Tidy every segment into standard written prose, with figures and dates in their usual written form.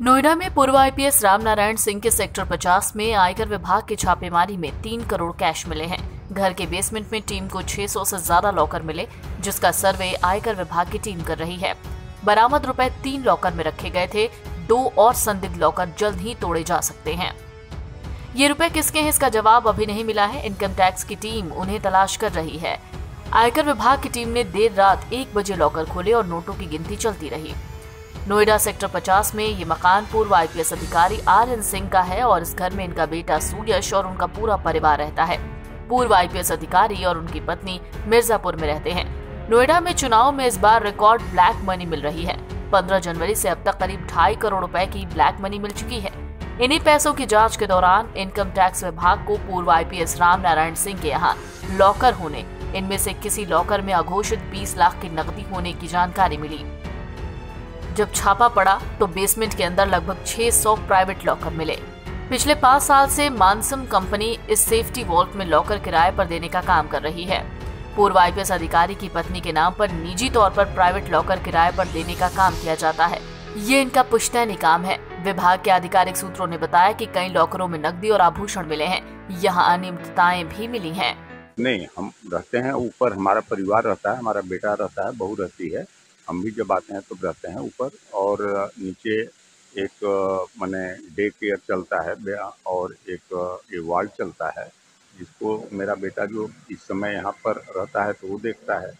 नोएडा में पूर्व IPS रामनारायण सिंह के सेक्टर 50 में आयकर विभाग की छापेमारी में 3 करोड़ कैश मिले हैं। घर के बेसमेंट में टीम को 600 से ज्यादा लॉकर मिले, जिसका सर्वे आयकर विभाग की टीम कर रही है। बरामद रुपए 3 लॉकर में रखे गए थे। 2 और संदिग्ध लॉकर जल्द ही तोड़े जा सकते हैं। ये रुपए किसके हैं, इसका जवाब अभी नहीं मिला है। इनकम टैक्स की टीम उन्हें तलाश कर रही है। आयकर विभाग की टीम ने देर रात 1 बजे लॉकर खोले और नोटों की गिनती चलती रही। नोएडा सेक्टर 50 में ये मकान पूर्व IPS अधिकारी RN सिंह का है और इस घर में इनका बेटा सूर्यश और उनका पूरा परिवार रहता है। पूर्व IPS अधिकारी और उनकी पत्नी मिर्जापुर में रहते हैं। नोएडा में चुनाव में इस बार रिकॉर्ड ब्लैक मनी मिल रही है। 15 जनवरी से अब तक करीब 2.5 करोड़ रुपए की ब्लैक मनी मिल चुकी है। इन्हीं पैसों की जाँच के दौरान इनकम टैक्स विभाग को पूर्व IPS रामनारायण सिंह के यहाँ लॉकर होने, इनमें से किसी लॉकर में अघोषित 20 लाख की नकदी होने की जानकारी मिली। जब छापा पड़ा तो बेसमेंट के अंदर लगभग 600 प्राइवेट लॉकर मिले। पिछले 5 साल से मानसम कंपनी इस सेफ्टी वॉल्ट में लॉकर किराए पर देने का काम कर रही है। पूर्व IPS अधिकारी की पत्नी के नाम पर निजी तौर पर प्राइवेट लॉकर किराए पर देने का काम किया जाता है। ये इनका पुश्तैनी काम है। विभाग के आधिकारिक सूत्रों ने बताया कि कई लॉकरों में नकदी और आभूषण मिले हैं। यहाँ अनियमितताएं भी मिली है। नहीं, हम रहते हैं ऊपर, हमारा परिवार रहता है, हमारा बेटा रहता है, बहू रहती है, हम भी जब आते हैं तो रहते हैं ऊपर, और नीचे एक माने डे केयर चलता है और एक वार्ड चलता है, जिसको मेरा बेटा जो इस समय यहाँ पर रहता है तो वो देखता है।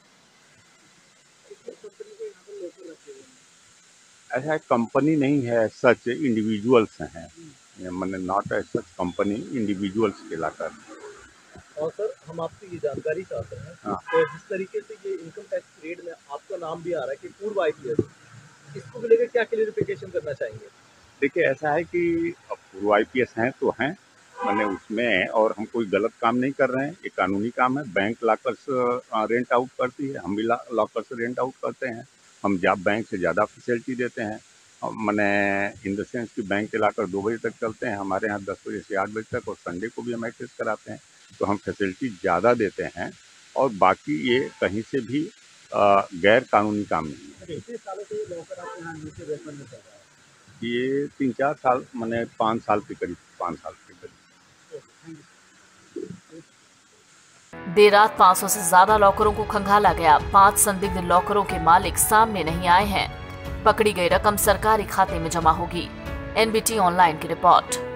ऐसा कंपनी नहीं है, सच इंडिविजुअल्स हैं, माने not as such company, individuals के लाकर। और सर, हम आपसे ये जानकारी चाहते हैं। हाँ। तो जिस तरीके से ये इनकम टैक्स ग्रेड में आपका नाम भी आ रहा है कि पूर्व IPS, इसको भी लेकर क्या क्लियरिफिकेशन करना चाहेंगे? देखिए, ऐसा है कि अब पूर्व IPS हैं तो हैं, मैंने उसमें, और हम कोई गलत काम नहीं कर रहे हैं। ये कानूनी काम है। बैंक लॉकर्स रेंट आउट करती है, हम भी लॉकर्स रेंट आउट करते हैं। हम जब बैंक से ज़्यादा फैसिलिटी देते हैं, मैंने इन द सेंस कि बैंक के लॉकर 2 बजे तक चलते हैं, हमारे यहाँ 10 बजे से 8 बजे तक, और संडे को भी हम एक्सेस कराते हैं, तो हम फैसिलिटी ज़्यादा देते हैं। और बाकी ये कहीं से भी गैर कानूनी काम नहीं है। ये 3-4 साल, मैंने 5 साल के करीब, 5 साल के करीब। देर रात 500 से ज्यादा लॉकरों को खंगाला गया। 5 संदिग्ध लॉकरों के मालिक सामने नहीं आए हैं। पकड़ी गई रकम सरकारी खाते में जमा होगी। NBT ऑनलाइन की रिपोर्ट।